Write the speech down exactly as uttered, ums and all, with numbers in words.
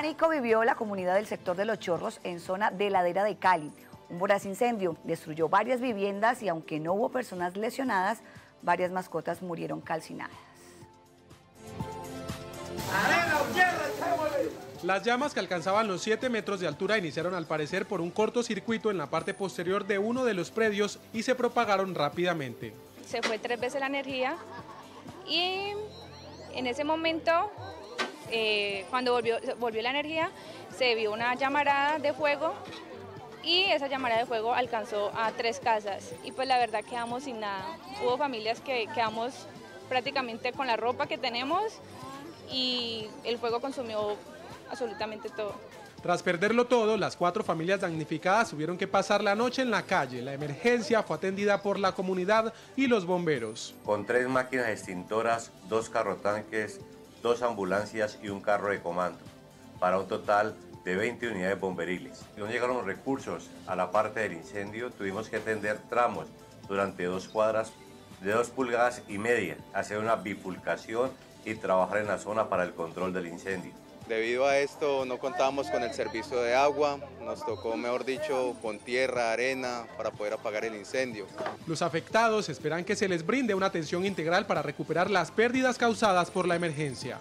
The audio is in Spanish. pánico vivió la comunidad del sector de Los Chorros en zona de Ladera de Cali. Un voraz incendio destruyó varias viviendas y aunque no hubo personas lesionadas, varias mascotas murieron calcinadas. Las llamas, que alcanzaban los siete metros de altura, iniciaron al parecer por un cortocircuito en la parte posterior de uno de los predios y se propagaron rápidamente. Se fue tres veces la energía y en ese momento, eh, cuando volvió, volvió la energía, se vio una llamarada de fuego y esa llamarada de fuego alcanzó a tres casas y pues la verdad quedamos sin nada. Hubo familias que quedamos prácticamente con la ropa que tenemos y el fuego consumió absolutamente todo. Tras perderlo todo, las cuatro familias damnificadas tuvieron que pasar la noche en la calle. La emergencia fue atendida por la comunidad y los bomberos. Con tres máquinas extintoras, dos carrotanques, dos ambulancias y un carro de comando, para un total de veinte unidades bomberiles. No llegaron los recursos a la parte del incendio, tuvimos que atender tramos durante dos cuadras de dos pulgadas y media, hacer una bifurcación y trabajar en la zona para el control del incendio. Debido a esto no contábamos con el servicio de agua, nos tocó, mejor dicho, con tierra, arena, para poder apagar el incendio. Los afectados esperan que se les brinde una atención integral para recuperar las pérdidas causadas por la emergencia.